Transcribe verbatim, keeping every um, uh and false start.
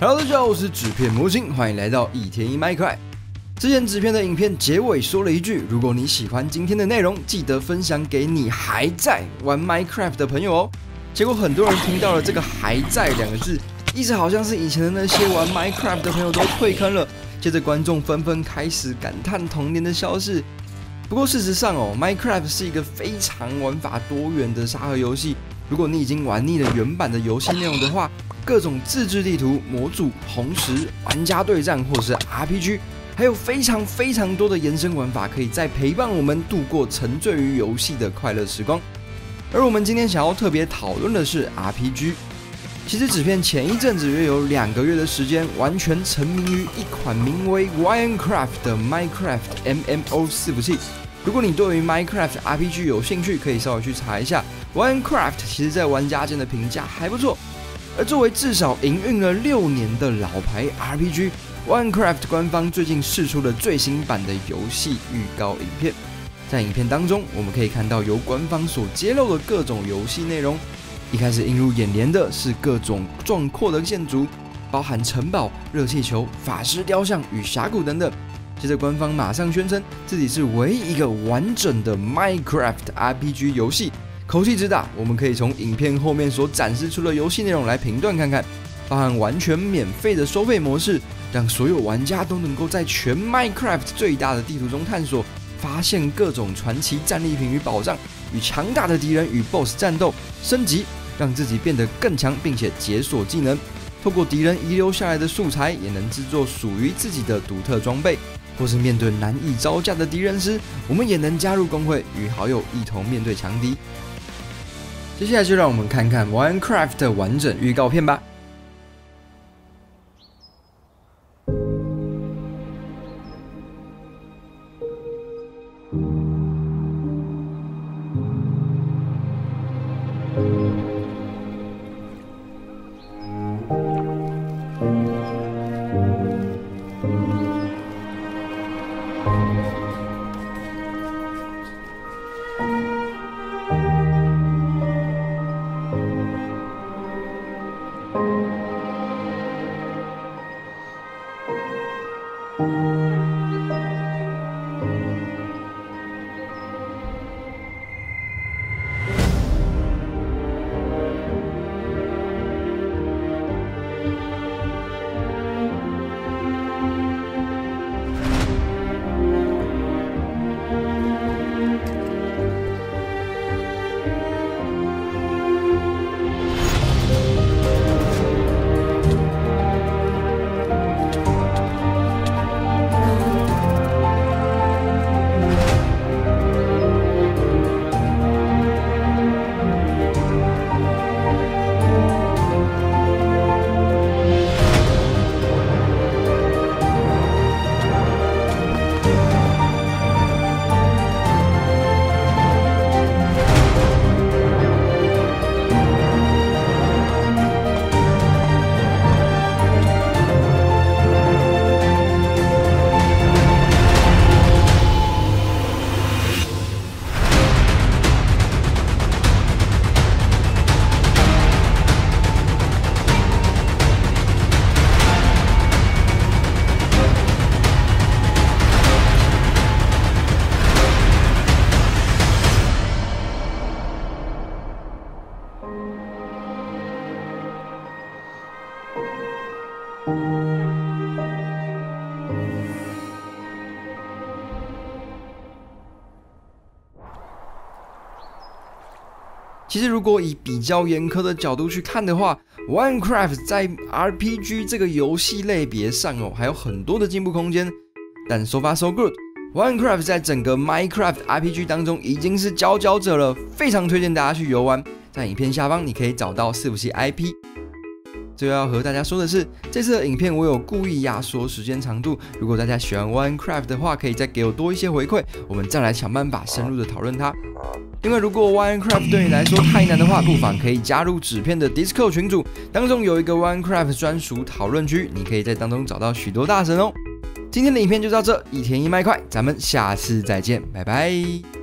Hello， 大家好，我是纸片魔星，欢迎来到一天一Minecraft。之前纸片的影片结尾说了一句：如果你喜欢今天的内容，记得分享给你还在玩 Minecraft 的朋友哦。结果很多人听到了这个“还在”两个字，一直好像是以前的那些玩 Minecraft 的朋友都退坑了。接着观众纷纷开始感叹童年的消逝。不过事实上哦 ，Minecraft 是一个非常玩法多元的沙盒游戏。如果你已经玩腻了原版的游戏内容的话， 各种自制地图、模组、红石、玩家对战，或是 R P G， 还有非常非常多的延伸玩法，可以再陪伴我们度过沉醉于游戏的快乐时光。而我们今天想要特别讨论的是 R P G。其实纸片前一阵子约有两个月的时间，完全沉迷于一款名为 Wynncraft 的 Minecraft M M O 伺服器。 如果你对于 Minecraft R P G 有兴趣，可以稍微去查一下 OneCraft， 其实在玩家间的评价还不错。而作为至少营运了六年的老牌 R P G，OneCraft 官方最近释出了最新版的游戏预告影片。在影片当中，我们可以看到由官方所揭露的各种游戏内容。一开始映入眼帘的是各种壮阔的建筑，包含城堡、热气球、法师雕像与峡谷等等。 接着，官方马上宣称自己是唯一一个完整的 Minecraft R P G 游戏，口气之大，我们可以从影片后面所展示出的游戏内容来评断看看，包含完全免费的收费模式，让所有玩家都能够在全 Minecraft 最大的地图中探索，发现各种传奇战利品与宝藏，与强大的敌人与 B O S S 战斗，升级，让自己变得更强，并且解锁技能，透过敌人遗留下来的素材，也能制作属于自己的独特装备。 或是面对难以招架的敌人时，我们也能加入公会，与好友一同面对强敌。接下来就让我们看看《Wynncraft》的完整预告片吧。其实，如果以比较严苛的角度去看的话，《Wynncraft》在 R P G 这个游戏类别上哦，还有很多的进步空间。但 so far so good，《Wynncraft》在整个 Minecraft R P G 当中已经是佼佼者了，非常推荐大家去游玩。在影片下方，你可以找到伺服器 I P。最后要和大家说的是，这次的影片我有故意压缩时间长度，如果大家喜欢《Wynncraft》的话，可以再给我多一些回馈，我们再来想办法深入的讨论它。 因为如果 Wynncraft 对你来说太难的话，不妨可以加入纸片的 Discord 群组，当中有一个 Wynncraft 专属讨论区，你可以在当中找到许多大神哦。今天的影片就到这，一天一麦块，咱们下次再见，拜拜。